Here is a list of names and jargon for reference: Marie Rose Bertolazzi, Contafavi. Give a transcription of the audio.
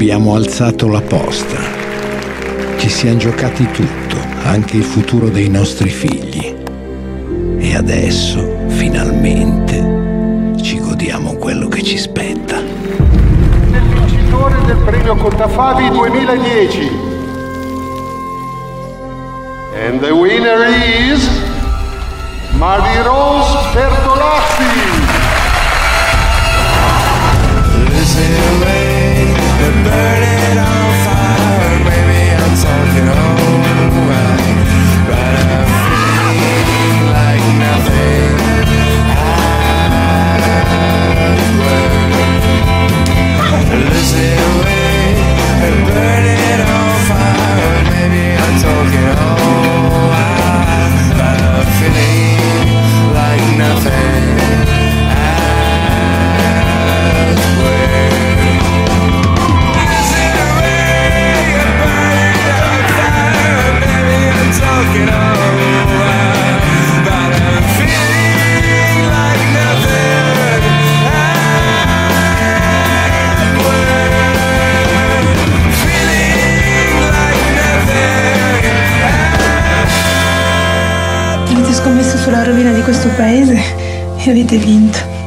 abbiamo alzato la posta. Ci siamo giocati tutto, anche il futuro dei nostri figli. E adesso, finalmente, ci godiamo quello che ci spetta. Il vincitore del premio Contafavi 2010. And the winner is Marie Rose Bertolazzi. Avete scommesso sulla rovina di questo paese e avete vinto.